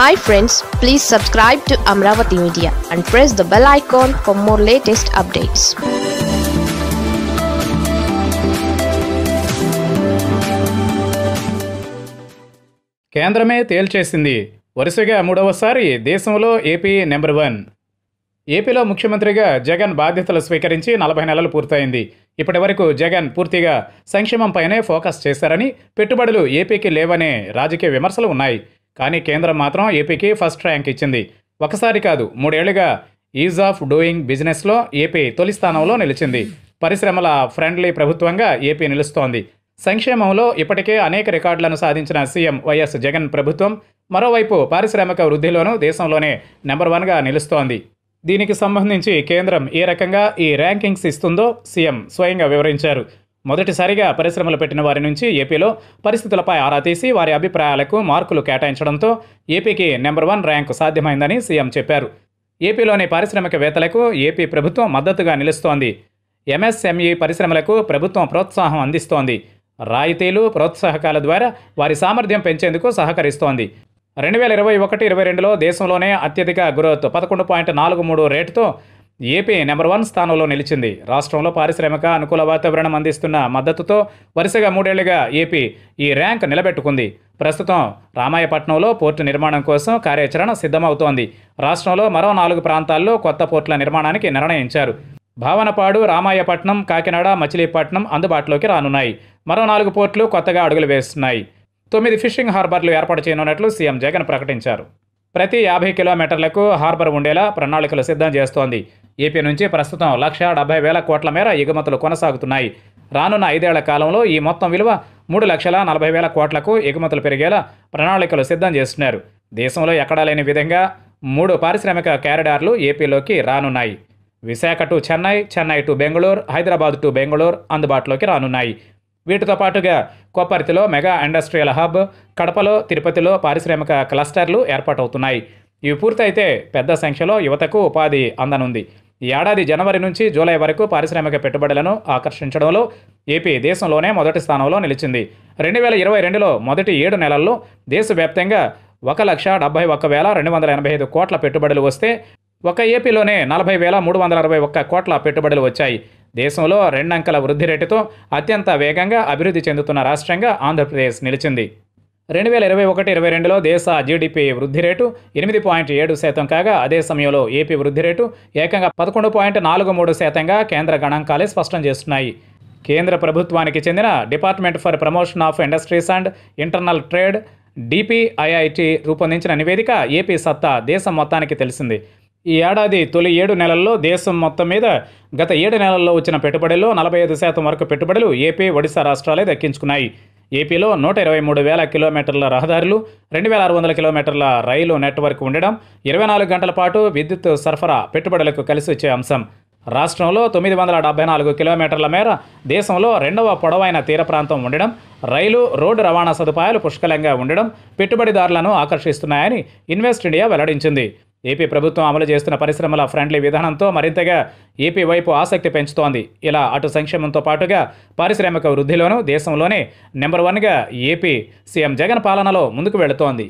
Hi friends, please subscribe to Amaravathi Media and press the bell icon for more latest updates. కేంద్రమే తేల్చేసింది. వరుసగా మూడవసారి దేశంలో AP number 1. ఏపీలో ముఖ్యమంత్రిగా జగన్ బాధ్యతలు స్వీకరించి 40 నెలలు పూర్తయింది. ఇప్పటి వరకు జగన్ పూర్తిగా సంక్షేమంపైనే ఫోకస్ చేశారని, పెట్టుబడులు ఏపీకి లేవనే రాజకీయ విమర్శలు ఉన్నాయి. కానీ కేంద్రం మాత్రం ఏపీకి ఫస్ట్ ర్యాంక్ ఇచ్చింది. ఒకసారి కాదు, 3 ఏళ్లుగా ఈజ్ ఆఫ్ డూయింగ్ బిజినెస్లో ఏపీ తొలి స్థానంలో నిలిచింది. పరిశ్రమల ఫ్రెండ్లీ ప్రభుత్వంగా ఏపీ నిలుస్తోంది. సంక్షేమంలో ఇప్పటికే అనేక రికార్డులను సాధించిన సీఎం వైఎస్ జగన్ ప్రభుత్వం మరోవైపు పారిశ్రామిక వృద్ధిలోనూ దేశంలోనే నెంబర్ 1గా నిలుస్తోంది. దీనికి సంబంధించి కేంద్రం ఏ రకంగా ఈ ర్యాంకింగ్స్ ఇస్తుందో సీఎం స్వయంగా వివరించారు. మొదటిసారిగా పరిశ్రమలు పెట్టిన వారి నుంచి ఏపీలో పరిస్థితులపై ఆరా తీసి వారి అభిప్రాయాలకు మార్కులు కేటాయించడంతో ఏపీకి నెంబర్ 1 ర్యాంకు సాధ్యమైందని సీఎం చెప్పారు. ఏపీలోని పారిశ్రామికవేత్తలకు ఏపీ ప్రభుత్వం మద్దతుగా నిలుస్తోంది. ఎంఎస్ఎంఈ పరిశ్రమలకు ప్రభుత్వం ప్రోత్సాహం అందిస్తోంది. రాయితీలు, ప్రోత్సాహకాల ద్వారా వారి సామర్థ్యం పెంచేందుకు సహకరిస్తోంది. 2021-22లో దేశంలోనే అత్యధిక గ్రోత్ 11.43% రేటుతో ఏపీ నెంబర్ 1 స్థానంలో నిలిచింది. రాష్ట్రంలో పారిశ్రామిక అనుకూల వాతావరణం అందిస్తున్న మద్దతుతో వరుసగా 3 ఏళ్లుగా ఏపీ ఈ ర్యాంక్ నిలబెట్టుకుంది. ప్రస్తుతం రామాయపట్నంలో పోర్టు నిర్మాణం కోసం కార్యాచరణ సిద్ధమవుతోంది. రాష్ట్రంలో మరో 4 ప్రాంతాల్లో కొత్త పోర్టుల నిర్మాణానికి నిర్ణయించారు. భావనపాడు, రామాయపట్నం, కాకినాడ, మచిలీపట్నం అందుబాటులోకి రానున్నాయి. మరో 4 పోర్టులు కొత్తగా అడుగులు వేస్తున్నాయి. 9 ఫిషింగ్ హార్బర్లు ఏర్పాటు చేయనున్నట్లు సీఎం జగన్ ప్రకటించారు. ప్రతి 50 కిలోమీటర్లకు హార్బర్ ఉండేలా ప్రణాళికలు సిద్ధం చేస్తోంది. ఏపీ నుంచి ప్రస్తుతం 1,70,000 కోట్ల మేర ఎగుమతులు కొనసాగుతున్నాయి. రానున్న 5 ఏళ్ల కాలంలో ఈ మొత్తం విలువ 3,40,000 కోట్లకు ఎగుమతులు పెరిగేలా ప్రణాళికలు సిద్ధం చేస్తున్నారు. దేశంలో ఎక్కడా లేని విధంగా 3 పారిశ్రామిక కారిడార్లు ఏపీలోకి రానున్నాయి. Visakha to Chennai, Chennai to Bengaluru, Hyderabad to Bengaluru అందుబాటులోకి రానున్నాయి. వీటితో పాటుగా కొప్పర్తిలో మెగా ఇండస్ట్రియల్ హబ్, కడపలో, తిరుపతిలో పారిశ్రామిక క్లస్టర్లు ఏర్పాటవుతున్నాయి. ఇవి పూర్తయితే పెద్ద సంఖ్యలో యువతకు ఉపాధి అందనుంది. ఈ ఏడాది జనవరి నుంచి జూలై వరకు పారిశ్రామిక పెట్టుబడులను ఆకర్షించడంలో ఏపీ దేశంలోనే మొదటి స్థానంలో నిలిచింది. 2022లో మొదటి 7 నెలల్లో దేశవ్యాప్తంగా 1,71,285 కోట్ల పెట్టుబడులు వస్తే ఒక ఏపీలోనే 40,361 కోట్ల పెట్టుబడులు వచ్చాయి. దేశంలో 2 అంకెల వృద్ధి రేటుతో అత్యంత వేగంగా అభివృద్ధి చెందుతున్న రాష్ట్రంగా ఆంధ్రప్రదేశ్ నిలిచింది. 2021-22లో దేశ జీడీపీ వృద్ధి రేటు 8.7% కాగా, అదే సమయంలో ఏపీ వృద్ధి రేటు ఏకంగా 11.43% కేంద్ర గణాంకాలే స్పష్టం చేస్తున్నాయి. కేంద్ర ప్రభుత్వానికి చెందిన department for promotion of industries and internal trade DPIIT రూపొందించిన నివేదిక ఏపీ సత్తా దేశం మొత్తానికి తెలిసింది. ఈ ఏడాది తొలి 7 నెలల్లో దేశం మొత్తం మీద గత 7 నెలల్లో వచ్చిన పెట్టుబడుల్లో 45% వరకు పెట్టుబడులు ఏపీ, ఒడిశా రాష్ట్రాలే దక్కించుకున్నాయి. ఏపీలో 123,000 కిలోమీటర్ల రహదారులు, 2,600 కిలోమీటర్ల రైలు నెట్వర్క్ ఉండడం 24 గంటల పాటు విద్యుత్ సరఫరా పెట్టుబడులకు కలిసి వచ్చే అంశం. రాష్ట్రంలో 974 కిలోమీటర్ల మేర దేశంలో 2వ పొడవైన తీర ప్రాంతం ఉండడం, రైలు, రోడ్డు రవాణా సదుపాయాలు పుష్కలంగా ఉండడం పెట్టుబడిదారులను ఆకర్షిస్తున్నాయని ఇన్వెస్ట్ ఇండియా వెల్లడించింది. ఏపీ ప్రభుత్వం అమలు చేస్తున్న పరిశ్రమల ఫ్రెండ్లీ విధానంతో మరింతగా ఏపీ వైపు ఆసక్తి పెంచుతోంది. ఇలా అటు సంక్షేమంతో పాటుగా పారిశ్రామిక వృద్ధిలోనూ దేశంలోనే నెంబర్ 1గా ఏపీ సీఎం జగన్ పాలనలో ముందుకు వెళుతోంది.